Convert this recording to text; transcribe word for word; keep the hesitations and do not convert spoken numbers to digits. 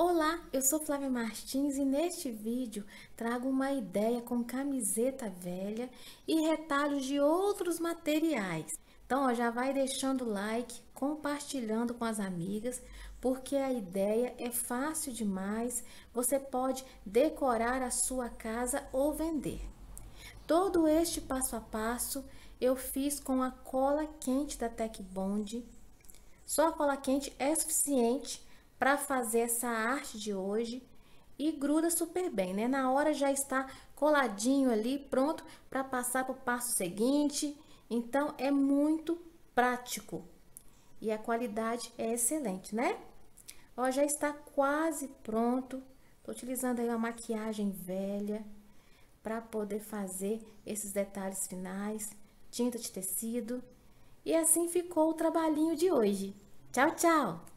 Olá, eu sou Flávia Martins e neste vídeo trago uma ideia com camiseta velha e retalhos de outros materiais. Então, ó, já vai deixando o like, compartilhando com as amigas, porque a ideia é fácil demais, você pode decorar a sua casa ou vender. Todo este passo a passo eu fiz com a cola quente da Tecbond. Só a cola quente é suficiente para fazer essa arte de hoje e gruda super bem, né? Na hora já está coladinho ali, pronto para passar para o passo seguinte. Então é muito prático e a qualidade é excelente, né? Ó, já está quase pronto. Tô utilizando aí uma maquiagem velha para poder fazer esses detalhes finais, tinta de tecido. E assim ficou o trabalhinho de hoje. Tchau, tchau!